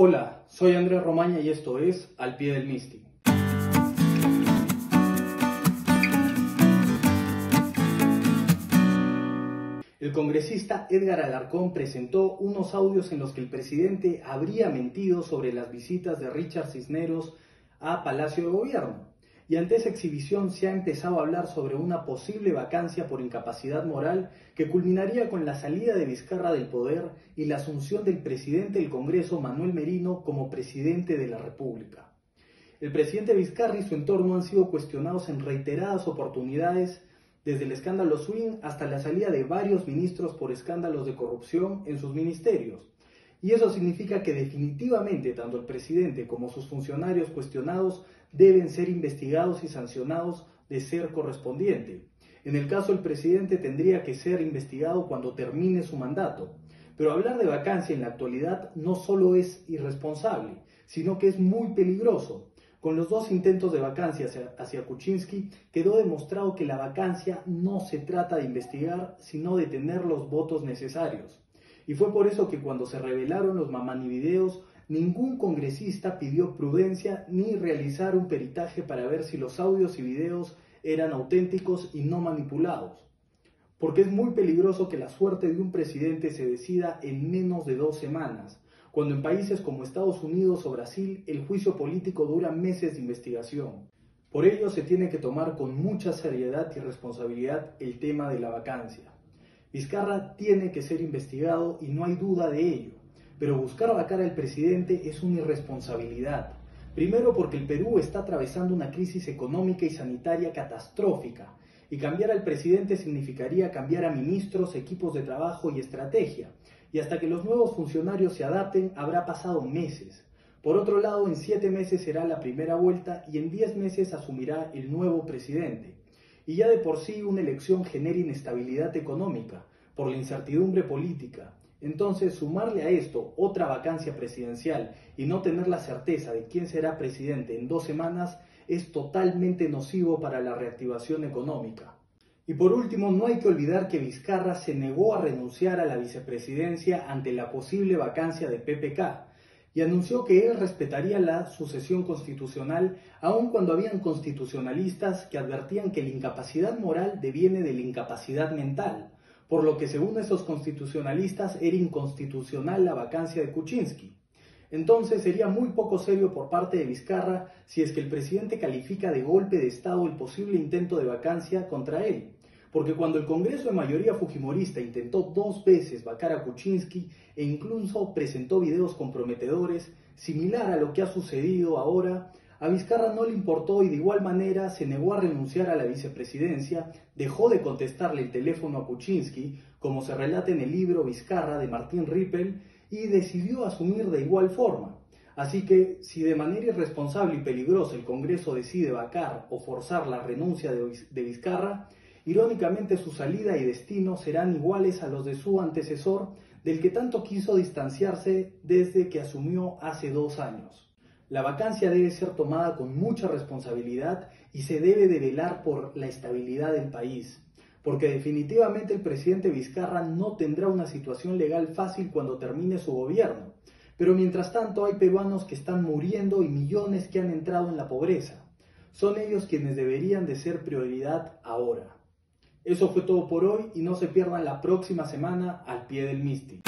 Hola, soy Andrés Romaña y esto es Al Pie del Misti. El congresista Edgar Alarcón presentó unos audios en los que el presidente habría mentido sobre las visitas de Richard Cisneros a Palacio de Gobierno. Y ante esa exhibición se ha empezado a hablar sobre una posible vacancia por incapacidad moral que culminaría con la salida de Vizcarra del poder y la asunción del presidente del Congreso, Manuel Merino, como presidente de la República. El presidente Vizcarra y su entorno han sido cuestionados en reiteradas oportunidades, desde el escándalo Swing hasta la salida de varios ministros por escándalos de corrupción en sus ministerios. Y eso significa que definitivamente tanto el presidente como sus funcionarios cuestionados deben ser investigados y sancionados de ser correspondiente. En el caso del presidente tendría que ser investigado cuando termine su mandato. Pero hablar de vacancia en la actualidad no solo es irresponsable, sino que es muy peligroso. Con los dos intentos de vacancia hacia Kuczynski quedó demostrado que la vacancia no se trata de investigar, sino de tener los votos necesarios. Y fue por eso que cuando se revelaron los mamani videos, ningún congresista pidió prudencia ni realizar un peritaje para ver si los audios y videos eran auténticos y no manipulados. Porque es muy peligroso que la suerte de un presidente se decida en menos de 2 semanas, cuando en países como Estados Unidos o Brasil el juicio político dura meses de investigación. Por ello se tiene que tomar con mucha seriedad y responsabilidad el tema de la vacancia. Vizcarra tiene que ser investigado y no hay duda de ello, pero buscar vacar al presidente es una irresponsabilidad. Primero porque el Perú está atravesando una crisis económica y sanitaria catastrófica, y cambiar al presidente significaría cambiar a ministros, equipos de trabajo y estrategia, y hasta que los nuevos funcionarios se adapten habrá pasado meses. Por otro lado, en 7 meses será la primera vuelta y en 10 meses asumirá el nuevo presidente. Y ya de por sí una elección genera inestabilidad económica por la incertidumbre política. Entonces, sumarle a esto otra vacancia presidencial y no tener la certeza de quién será presidente en 2 semanas es totalmente nocivo para la reactivación económica. Y por último, no hay que olvidar que Vizcarra se negó a renunciar a la vicepresidencia ante la posible vacancia de PPK. Y anunció que él respetaría la sucesión constitucional, aun cuando habían constitucionalistas que advertían que la incapacidad moral deviene de la incapacidad mental, por lo que según esos constitucionalistas era inconstitucional la vacancia de Kuczynski. Entonces sería muy poco serio por parte de Vizcarra si es que el presidente califica de golpe de Estado el posible intento de vacancia contra él. Porque cuando el Congreso de mayoría fujimorista intentó 2 veces vacar a Kuczynski e incluso presentó videos comprometedores, similar a lo que ha sucedido ahora, a Vizcarra no le importó y de igual manera se negó a renunciar a la vicepresidencia, dejó de contestarle el teléfono a Kuczynski, como se relata en el libro Vizcarra de Martín Ripel, y decidió asumir de igual forma. Así que, si de manera irresponsable y peligrosa el Congreso decide vacar o forzar la renuncia de Vizcarra, irónicamente su salida y destino serán iguales a los de su antecesor, del que tanto quiso distanciarse desde que asumió hace 2 años. La vacancia debe ser tomada con mucha responsabilidad y se debe de velar por la estabilidad del país, porque definitivamente el presidente Vizcarra no tendrá una situación legal fácil cuando termine su gobierno, pero mientras tanto hay peruanos que están muriendo y millones que han entrado en la pobreza. Son ellos quienes deberían de ser prioridad ahora. Eso fue todo por hoy y no se pierdan la próxima semana Al Pie del Misti.